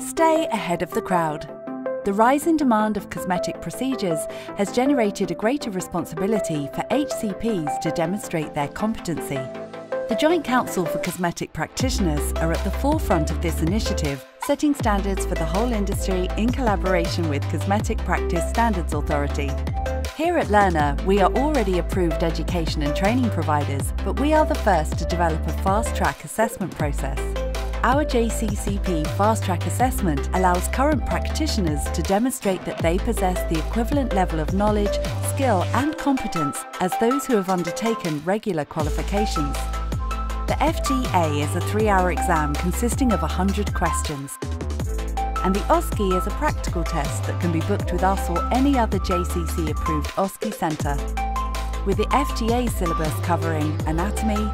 Stay ahead of the crowd. The rise in demand of cosmetic procedures has generated a greater responsibility for HCPs to demonstrate their competency. The Joint Council for Cosmetic Practitioners are at the forefront of this initiative, setting standards for the whole industry in collaboration with Cosmetic Practice Standards Authority. Here at Learna, we are already approved education and training providers, but we are the first to develop a fast-track assessment process. Our JCCP Fast Track Assessment allows current practitioners to demonstrate that they possess the equivalent level of knowledge, skill and competence as those who have undertaken regular qualifications. The FTA is a 3-hour exam consisting of 100 questions. And the OSCE is a practical test that can be booked with us or any other JCC approved OSCE centre. With the FTA syllabus covering anatomy,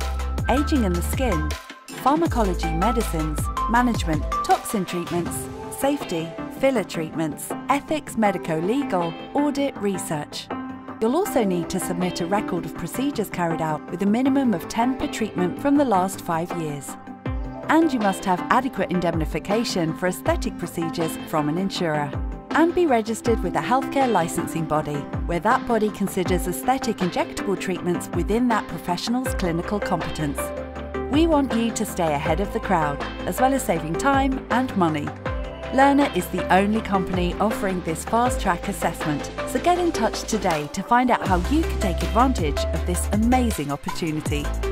ageing and the skin, pharmacology, medicines, management, toxin treatments, safety, filler treatments, ethics, medico-legal, audit, research. You'll also need to submit a record of procedures carried out with a minimum of 10 per treatment from the last 5 years. And you must have adequate indemnification for aesthetic procedures from an insurer. And be registered with a healthcare licensing body, where that body considers aesthetic injectable treatments within that professional's clinical competence. We want you to stay ahead of the crowd, as well as saving time and money. Learna is the only company offering this fast track assessment, so get in touch today to find out how you can take advantage of this amazing opportunity.